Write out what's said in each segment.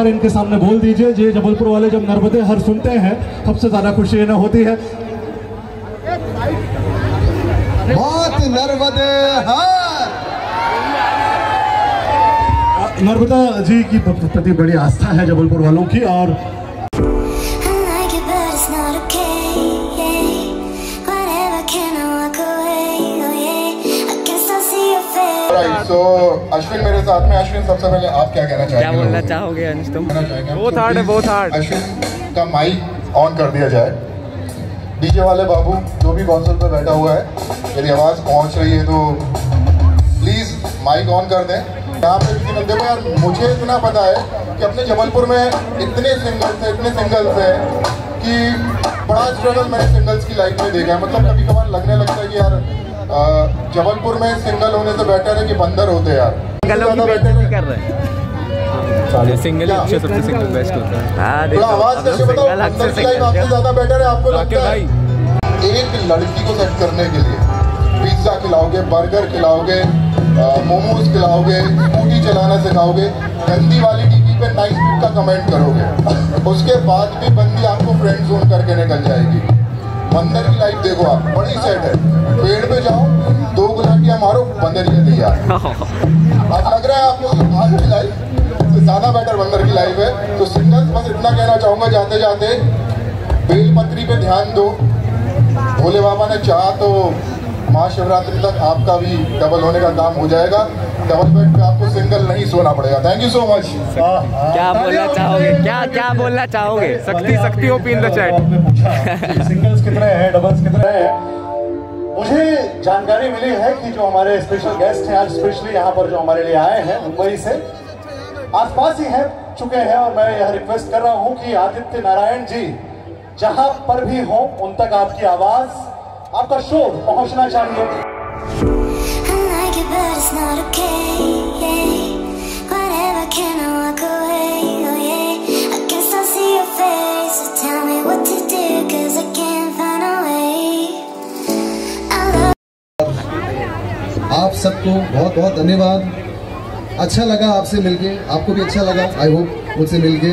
और इनके सामने बोल दीजिए, ये जबलपुर वाले जब नर्मदे हर सुनते हैं सबसे ज्यादा खुशी इन्हें होती है। बहुत नर्मदे हर, नर्मदा जी की प्रति बड़ी आस्था है जबलपुर वालों की। और तो अश्विन मेरे साथ में। अश्विन सबसे पहले आप क्या कहना चाहेंगे? क्या बोलना चाहोगे अनुज तुम? बहुत हार्ड। अश्विन का माइक ऑन कर दिया जाए। डीजे वाले बाबू जो भी कॉन्सोल पर बैठा हुआ है, मेरी आवाज़ पहुंच रही है तो प्लीज़ माइक ऑन कर दें। यहाँ पे किसी बंदे को, यार मुझे इतना पता है कि अपने जबलपुर में इतने सिंगल्स हैं कि बड़ा स्ट्रगल मैंने सिंगल्स की लाइफ में देखा है। मतलब कभी कभार लगने लगता है कि यार जबलपुर में सिंगल होने से बेटर है कि बंदर होते यार। आपको लगता है एक लड़की को सेट करने के लिए पिज्जा खिलाओगे, बर्गर खिलाओगे, मोमोज खिलाओगे, स्कूटी चलाना सिखाओगे, गंदी वाली टीवी पे नाइस का कमेंट करोगे, उसके बाद भी बंदी आपको फ्रेंड जोन करके निकल जाएगी। बंदर की लाइफ देखो आप, बड़ी सेट है, पेड़ पे जाओ, 2 गुलाटियाँ मारो, बंदर की तैयार। आज लग रहा है आपको आज की लाइफ से ज्यादा बेटर बंदर की लाइफ है। तो सिंगल्स बस इतना कहना चाहूँगा जाते जाते, बेलपत्री पे ध्यान दो। भोले बाबा ने चाहा तो महाशिवरात्रि तक आपका भी डबल होने का काम हो जाएगा। डबल बेड पे आपको सिंगल नहीं सोना पड़ेगा। Thank you so much. क्या बोलना चाहोगे? शक्ति ओपन द चैट। सिंगल्स कितने हैं, डबल्स कितने हैं? मुझे जानकारी मिली है कि जो हमारे स्पेशल गेस्ट हैं आज, स्पेशली यहाँ पर जो हमारे लिए आए हैं मुंबई से, आसपास ही है चुके हैं। और मैं यह रिक्वेस्ट कर रहा हूँ कि आदित्य नारायण जी जहाँ पर भी हो उन तक आपकी आवाज, आपका शो पहुंचना चाहिए। आप सबको बहुत बहुत धन्यवाद। अच्छा लगा आपसे मिलके, आपको भी अच्छा लगा आई होप मुझसे मिलके।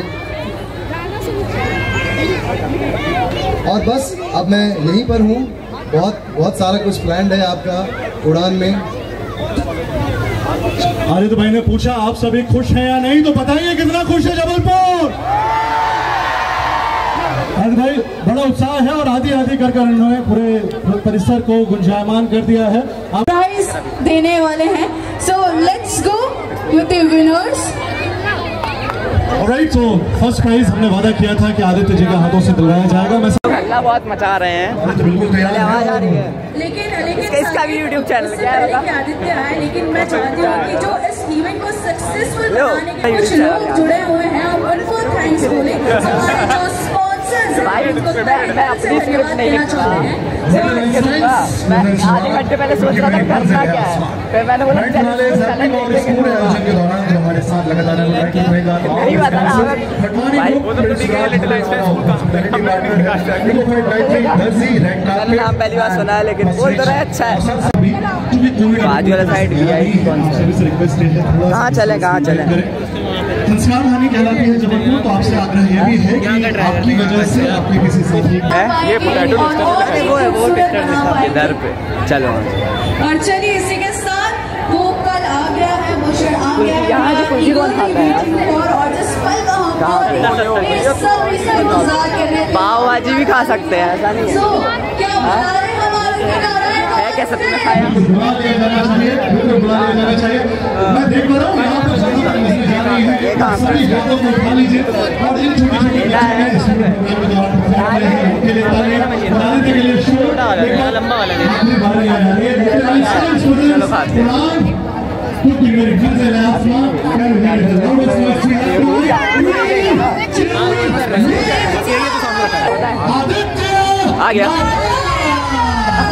और बस अब मैं यहीं पर हूँ, बहुत सारा कुछ प्लान है आपका उड़ान में। आदित्य भाई ने पूछा आप सभी खुश हैं या नहीं, तो बताइए कितना खुश है जबलपुर। आदित्य भाई बड़ा उत्साह है और आधी कर उन्होंने पूरे परिसर को गुंजायमान कर दिया है। प्राइज देने वाले हैं, so let's go with the winners. Alright, so first prize हमने वादा किया था कि आदित्य जी का हाथों से दिलवाया जाएगा। मैं बहुत मचा रहे हैं, तो बिल्कुल आवाज आ रही है। लेकिन इसका भी यूट्यूब चैनल क्या है आदित्य है, लेकिन मैं चाहती हूँ कि जो इस इवेंट को सक्सेसफुल बनाने के कुछ लोग जुड़े हुए हैं और उनको थैंक्स बोले। जो स्पॉन्सर्स मैं अपनी स्क्रिप्ट नहीं लिखता, मैं आधे घंटे पहले सोच रहा था करना क्या है, फिर मैंने बोला नाम पहली बार सुना है, लेकिन बोल तो रहा है अच्छा है। बाजू वाला साइड भी आई कहाँ चले संस्कार वाली कहलाती है जबलपुर, तो आपसे आग्रह ये भी है कि आपकी वजह से आपके किसी साथी ये वो इधर पे चलो। और चलिए इसी के साथ वो कल आ गया है, मुझे आ गया है, पाव भाजी भी खा सकते हैं, ऐसा नहीं है क्या? सच में खाया लंबा वाला आ गया।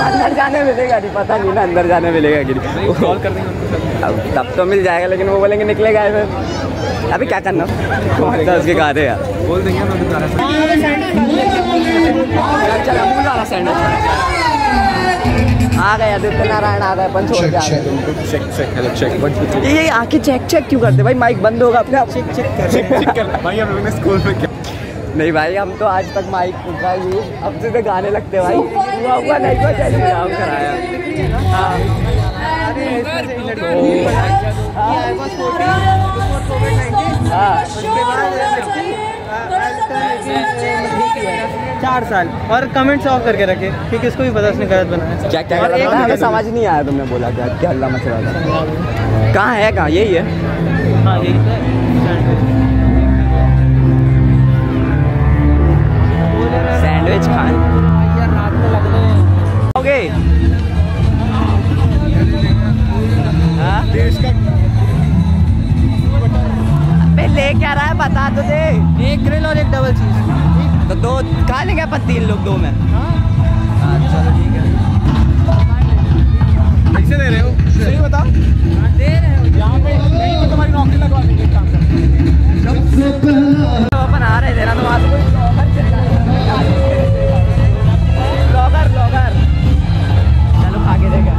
अंदर जाने मिलेगा नहीं, पता नहीं ना अंदर जाने मिलेगा कि नहीं, कॉल कर देंगे तब तो मिल जाएगा, लेकिन वो बोलेंगे निकलेगा अभी, क्या करना उसके गाते यार बोल देंगे। आ गए आदित्य नारायण आ गए, पंच हो गया। ये आके चेक चेक क्यों करते भाई, माइक बंद होगा अपने आप। भाई हम लोग ने स्कूल में क्या नहीं भाई, हम तो आज तक माइक पूछा ये अब से तो गाने लगते भाई। हुआ हुआ नहीं हुआ चलिए काम कराया। चार साल और कमेंट्स ऑफ करके रखे कि किसको भी पता उसने गलत बनाया क्या क्या। और एक हमें समझ नहीं आया तुमने बोला क्या क्या हल्ला मचा रहा था, कहाँ है कहाँ? यही है हाँ यही सैंडविच खान यार रात में लग रहे हैं। ओके हाँ अबे ले क्या रहा है बता तो दे। एक ग्रिल और एक डबल चीज तो दो खा लेंगे अपन तीन लोग दो में। हाँ चलो ठीक है। कैसे दे रहे हो सही बताओ? दे रहे हो यहाँ पे नहीं तो तुम्हारी नौकरी लगवा देंगे। एक काम कर अपन आ रहे देना तो आज ब्लॉगर ब्लॉगर चलो खा के देगा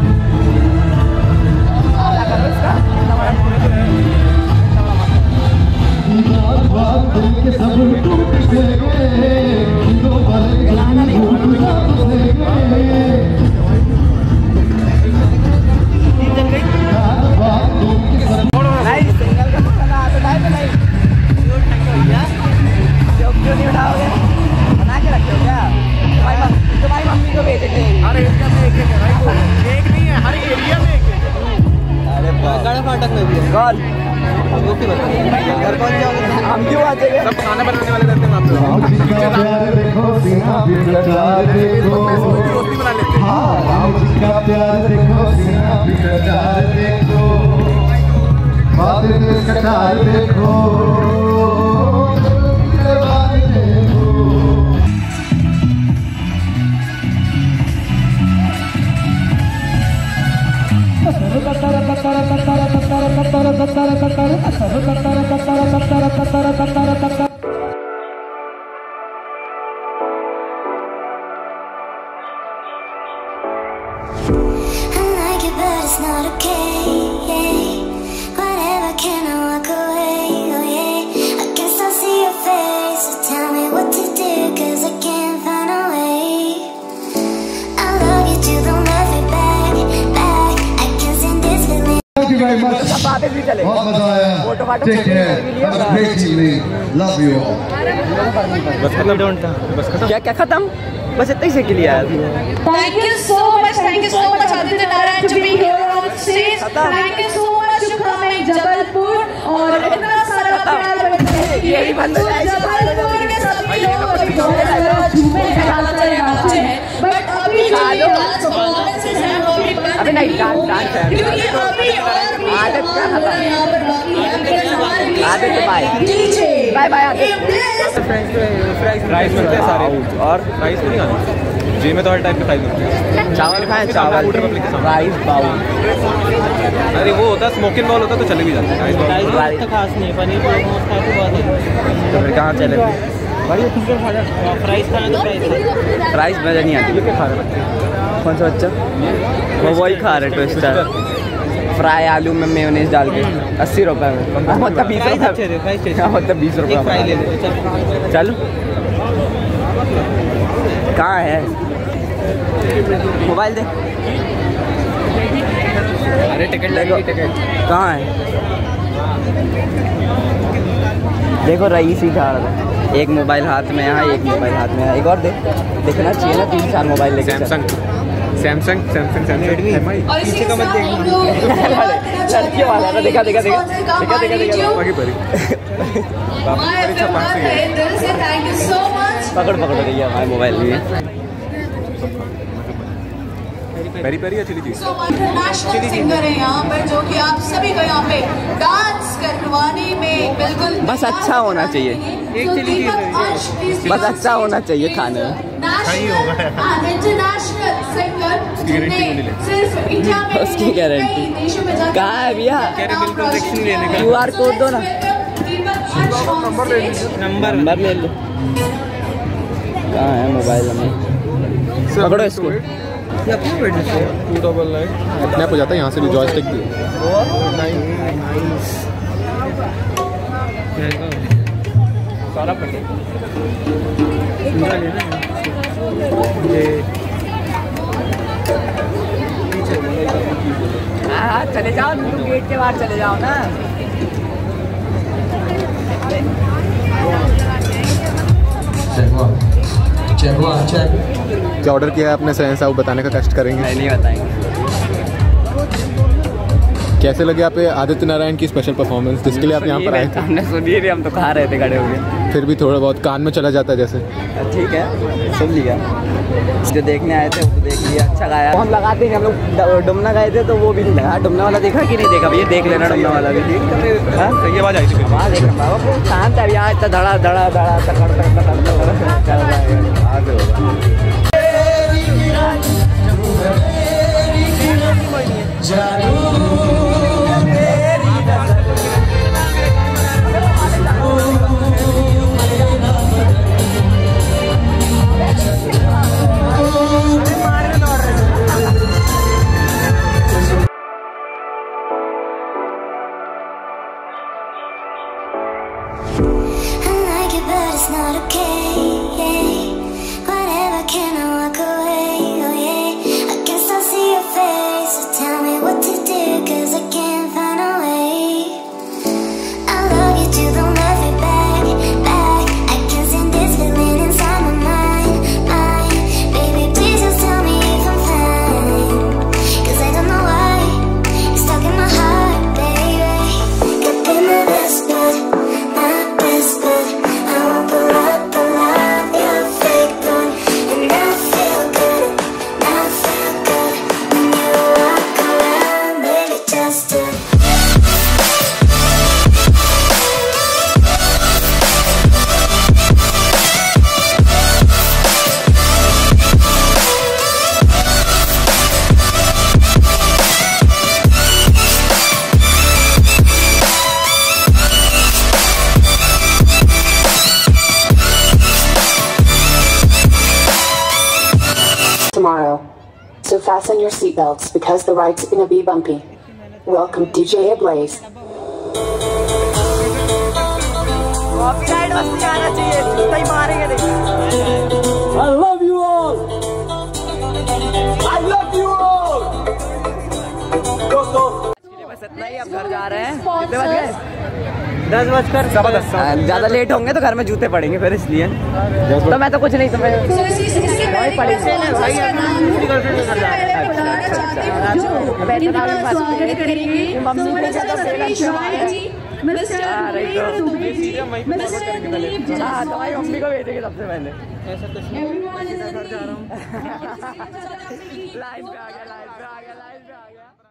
क्या क्या खत्म बस इतने से के लिए आया। Thank you so much Aditya Narayan to be here on stage. Thank you so much to coming Jabalpur और इतना सारा प्यार बच्चे यही बंद हो जबलपुर के सभी लोग झूमे हालत में नाचते हैं। बट अभी जो परफॉर्मेंस है वो भी बंद अभी नहीं डांस है क्योंकि अभी और भी आदत का हमारे आदत भाई बाय बाय राइस मिलते हैं सारे और राइस नहीं खाने जी में तो हर टाइप के फ्राइज मिलते हैं। चावल खाएं चावल राइस बाउल अरे वो होता स्मोकिंग बॉल होता तो चले भी जाते हैं। खास नहीं पनीर तो फिर कहाँ चले फ्राइज खाना फ्राइज मज़ा नहीं आती है खा रहे कौन सा बच्चा वो वही खा रहे ट्विस्टर फ्राई आलू में मेयोनीज डाल के 80 रुपये में मतलब 20 रुपये में। चलो कहाँ है मोबाइल दे अरे टिकट देखो कहाँ है देखो रईस ही खा रहा था। एक मोबाइल हाथ में यहाँ एक मोबाइल हाथ में यहाँ एक और दे देखना चाहिए ना 3-4 मोबाइल लेके सैमसंग सैमसंग सैमसंग सैमसंग और इसके साथ हम लोग लड़के वाला ना देखा देखा देखा देखा देखा देखा बाकी परी माय दिल से थैंक यू सो मच पकड़ पकड़ रही है हमारे मोबाइल में परी परी अच्छी चीज इंटरनेशनल सिंगर है यहाँ पर जो कि आप सभी को यहाँ पे डांस करवाने में बिल्कुल बस अच्छा होना चाहिए। एक चली चीज बस अच्छा होना चाहिए खाने में इंटरनेशनल सिंगर सिर्फ इंडिया में उसकी गारंटी कहाँ है भैया? QR कोड दो ना नंबर ले लो कहाँ है मोबाइल में पकड़ो इसको अपने आप हो जाता है यहाँ से भी जॉयस्टिक भी। सारा चले जाओ तुम गेट के बाहर चले जाओ ना। क्या ऑर्डर किया है आपने? सहन साहब बताने का कष्ट करेंगे, नहीं बताएंगे। कैसे लगे आप आदित्य नारायण की स्पेशल परफॉर्मेंस जिसके लिए आप यहाँ पर आए थे? हमने सुनी रही, हम तो खा रहे थे खड़े होके, फिर भी थोड़ा बहुत कान में चला जाता है जैसे। ठीक है, सुन लिया। जो देखने आए थे वो देख लिया, अच्छा गाया। हम लगाते हैं, हम लोग डुमना गाए थे तो वो भी नहीं लगा। डुमना वाला देखा कि नहीं देखा? ये देख लेना डुमना वाला भी। सही आवाज़ आई थी, शांत है यहाँ, इतना धड़ा धड़ा धड़ा। So fasten your seatbelts because the ride's gonna be bumpy. Welcome DJ Ablaze. I love you all. I love you all. Go go. बस इतना ही, अब घर जा रहे हैं। 10 बजकर ज़्यादा लेट होंगे तो घर में जूते पड़ेंगे फिर, इसलिए तो मैं तो कुछ नहीं समझ मम्मी को भेजेंगे सबसे पहले। लाइव पे आ गया।